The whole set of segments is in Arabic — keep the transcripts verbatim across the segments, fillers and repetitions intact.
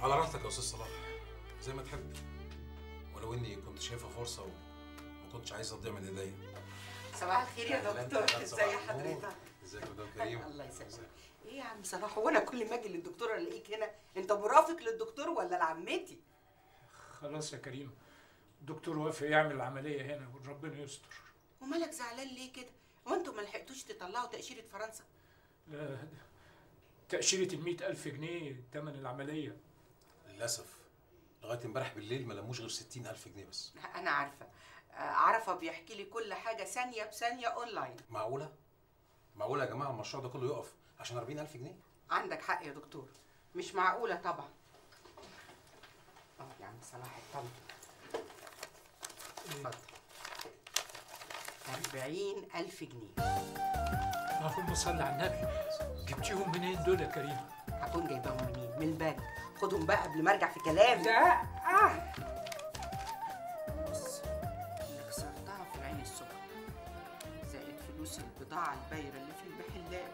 على راحتك يا استاذ صلاح، زي ما تحب، ولو اني كنت شايفه فرصه وما كنتش عايزه تضيع من ايديا. صباح الخير يا دكتور، ازي حضرتك؟ ازيك يا دكتور كريم؟ الله يسلمك. ايه يا عم صلاح، هو انا كل ما اجي للدكتوره الاقيك هنا، انت مرافق للدكتور ولا لعمتي؟ خلاص يا كريم، الدكتور وافق يعمل العمليه هنا وربنا يستر. ومالك زعلان ليه كده؟ وانتوا ما لحقتوش تطلعوا تاشيره فرنسا؟ لا، تاشيره ال مئة ألف جنيه ثمن العمليه. للاسف لغايه امبارح بالليل ما لموش غير ستين ألف جنيه بس. انا عارفه، عرفه بيحكي لي كل حاجه ثانيه بثانيه اونلاين. معقوله؟ معقوله يا جماعه المشروع ده كله يقف عشان أربعين ألف جنيه؟ عندك حق يا دكتور، مش معقوله طبعا. اه يا عم صلاح اطمن. اتفضل. أربعين ألف جنيه. اللهم صل على النبي، جبتيهم منين دول يا كريم؟ هكون جايباهم منين؟ من البنك. خدهم بقى قبل ما ارجع في كلامي. لا اه بص، اللي كسرتها في العين السخنه زائد فلوس البضاعه البايره اللي في المحلات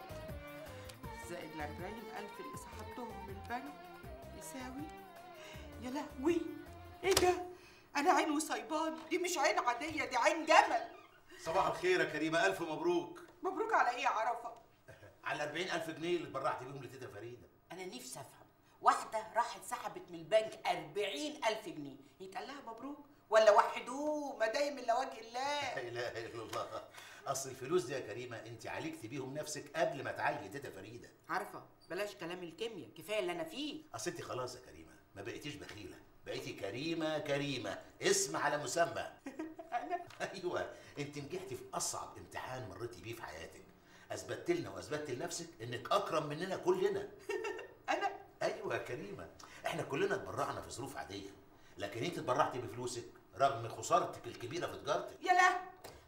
زائد ال أربعين ألف اللي سحبتهم من البنك يساوي، يا لهوي ايه ده؟ انا عين وصيباني، دي مش عين عاديه، دي عين جمل. صباح الخير يا كريمه، الف مبروك. مبروك على ايه يا عرفه؟ على أربعين ألف جنيه اللي اتبرعت بيهم لتيتا فريده. انا نفسي افهم، واحده راحت سحبت من البنك أربعين ألف جنيه يتقال لها مبروك ولا وحدوه مدايم الا وجه الله؟ لا اله الا الله. اصل الفلوس دي يا كريمه انت عالجتي بيهم نفسك قبل ما تعالجي تيتا فريده. عارفه، بلاش كلام الكيمياء، كفايه اللي انا فيه. اصل انت خلاص يا كريمه ما بقيتيش بخيله، بقيتي كريمه كريمه اسم على مسمى. انا ايوه، انت نجحتي في اصعب امتحان مريتي بيه في حياتك، اثبتت لنا واثبتت لنفسك انك اكرم مننا كلنا. انا ايوه يا كريمه، احنا كلنا اتبرعنا في ظروف عاديه، لكن انت اتبرعتي بفلوسك رغم خسارتك الكبيره في تجارتك. يا لا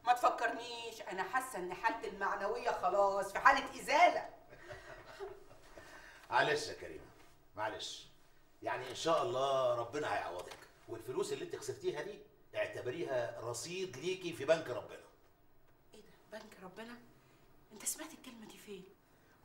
ما تفكرنيش، انا حاسه ان حالتي المعنويه خلاص في حاله ازاله. معلش يا كريمه، معلش، يعني ان شاء الله ربنا هيعوضك، والفلوس اللي انت خسرتيها دي اعتبريها رصيد ليكي في بنك ربنا. ايه ده؟ بنك ربنا؟ انت سمعت الكلمه دي فين؟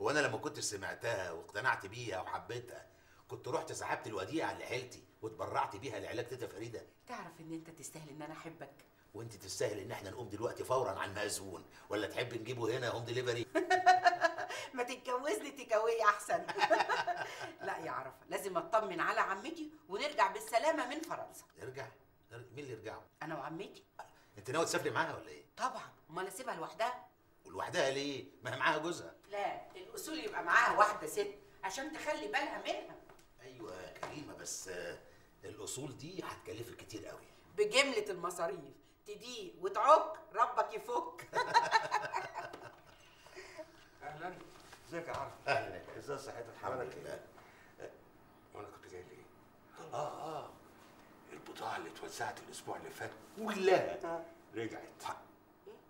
هو انا لما كنت سمعتها واقتنعت بيها وحبيتها كنت رحت سحبت الوديعه لعيلتي واتبرعت بيها لعلاج تيتا فريده. تعرف ان انت تستاهل ان انا احبك، وانت تستاهل ان احنا نقوم دلوقتي فورا على المأذون، ولا تحب نجيبه هنا هوم ديليفري؟ ما تتجوزني تكويه احسن. لا يا عرفه، لازم اطمن على عمتي ونرجع بالسلامه من فرنسا. نرجع؟ مين اللي يرجعوا؟ انا وعمتي. انت ناوي تسافري معاها ولا ايه؟ طبعا، امال اسيبها لوحدها؟ ولوحدها ليه؟ ما هي معاها جوزها. لا، الاصول يبقى معاها واحده ست عشان تخلي بالها منها. ايوه يا كريمه، بس الاصول دي هتكلفك كتير قوي بجمله المصاريف، تدي وتعك ربك يفك. اهلا، ازيك يا عرفه؟ اهلا، ازاي صحتك حضرتك؟ ايه؟ وانا كنت جاي ليه؟ اه اه البضاعه اللي اتوزعت الاسبوع اللي فات كلها رجعت.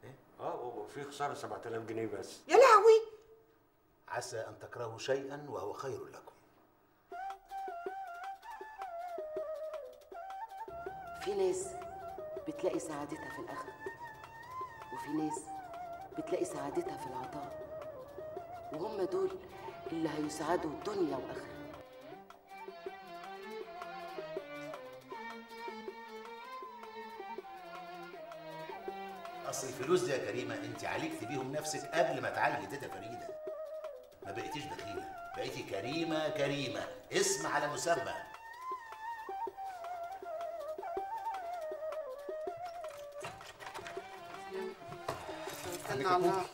ايه؟ اه وفي خساره سبعة آلاف جنيه بس. يا لهوي. عسى ان تكرهوا شيئا وهو خير لكم. في ناس بتلاقي سعادتها في الاخذ، وفي ناس بتلاقي سعادتها في العطاء، وهم دول اللي هيسعدوا دنيا واخره. اصل الفلوس دي يا كريمه انت عالجتي بيهم نفسك قبل ما تعالجي تيتا فريده، ما بقيتيش بخيله، بقيتي كريمه كريمه اسم على مسمى. استنى على الله،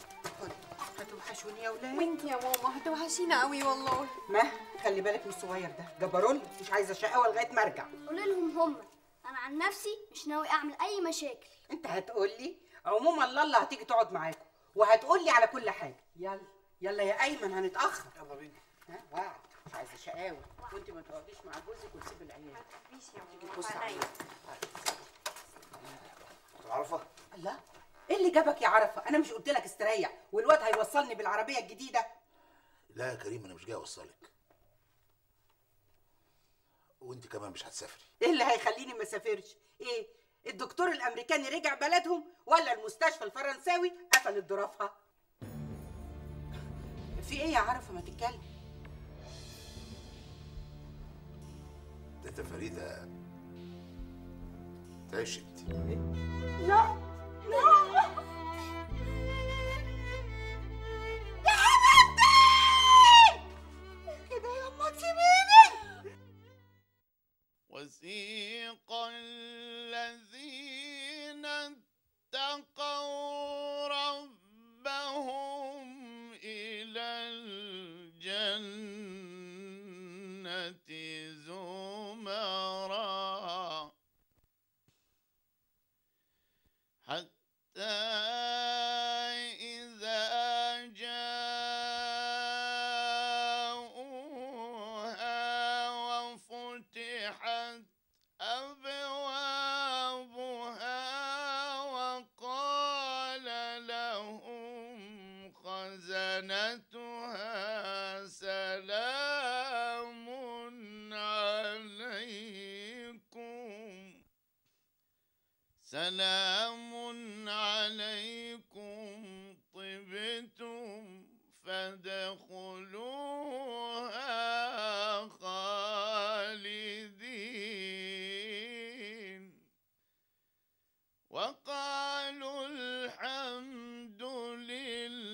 هتوحشوني يا ولاد. وانت يا ماما هتوحشينا قوي والله. ما خلي بالك من الصغير ده، جبروني مش عايزه شقاوه لغايه ما ارجع. قولي لهم هم، انا عن نفسي مش ناوي اعمل اي مشاكل. انت هتقولي عموما لالا هتيجي تقعد معاكم وهتقولي على كل حاجه. يلا يلا يا ايمن هنتاخر. يلا بينا. ها وعد، مش عايزه شقاوه، وانت ما تقعديش مع جوزك وتسيبي العيال. ما تخافيش يا ماما، تيجي تبصي عليا. عرفه؟ لا، ايه اللي جابك يا عرفه؟ انا مش قلت لك استريح والواد هيوصلني بالعربيه الجديده؟ لا يا كريم، انا مش جاي اوصلك، وانت كمان مش هتسافري. ايه اللي هيخليني ما اسافرش؟ ايه، الدكتور الامريكاني رجع بلدهم ولا المستشفى الفرنساوي قفلت ضرافها؟ في ايه يا عرفه ما تتكلم؟ الست فريده تعشت. لا لا وسيق الذين اتقوا ربهم إلى الجنة زمرا حتى سلام عليكم سلام عليكم طبتم فادخلوها خالدين وقالوا الحمد لله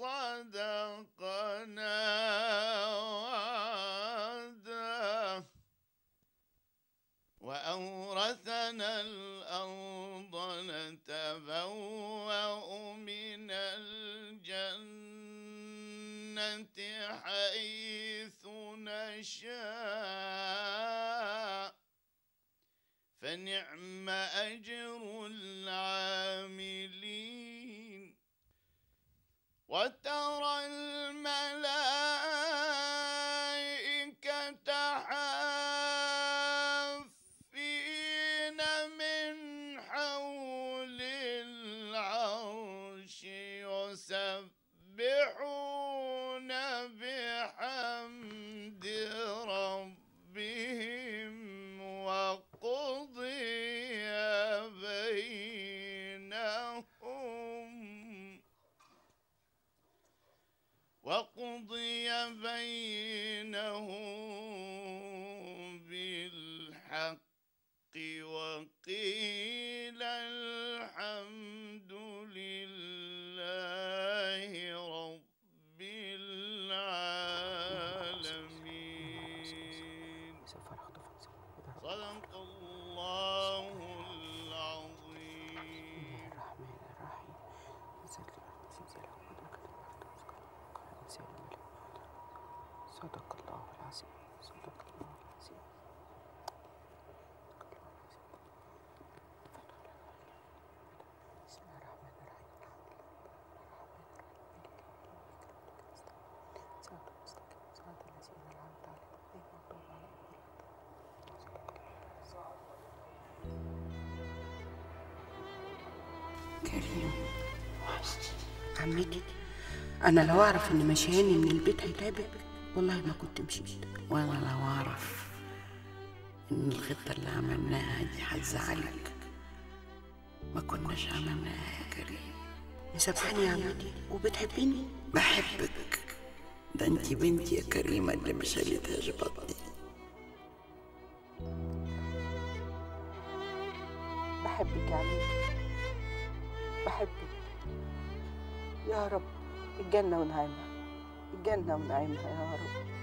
صدقنا وعده وأورثنا الأرض نتبوأ من الجنة حيث نشاء فنعم أجر العاملين وترى الملائكة حافين من حول العرش يسبحون بحمد ربهم وقضي بينهم وقضي بينهم بالحق وقيل الحمد لله رب العالمين. صدق الله العظيم. الرحمن الرحيم. صدق الله العظيم. صدق الله العظيم. بسم الله الرحمن الرحيم. الحمد لله رب العالمين. صراط الذين أنعمت عليهم غير المغضوب عليهم ولا كريم عمتي، أنا لو أعرف إن مشياني من البيت هيتعبك والله ما كنت مشيت. وانا لو اعرف ان الخطه اللي عملناها دي هتزعلك ما كناش عملناها يا كريم. مسامحاني يا عمتي وبتحبيني؟ بحبك، ده انت بنتي يا كريمه اللي ما شالتهاش بطني. بحبك يا عمتي، بحبك. يا رب الجنه ونعيمها، الجنة ونعيمها يا رب.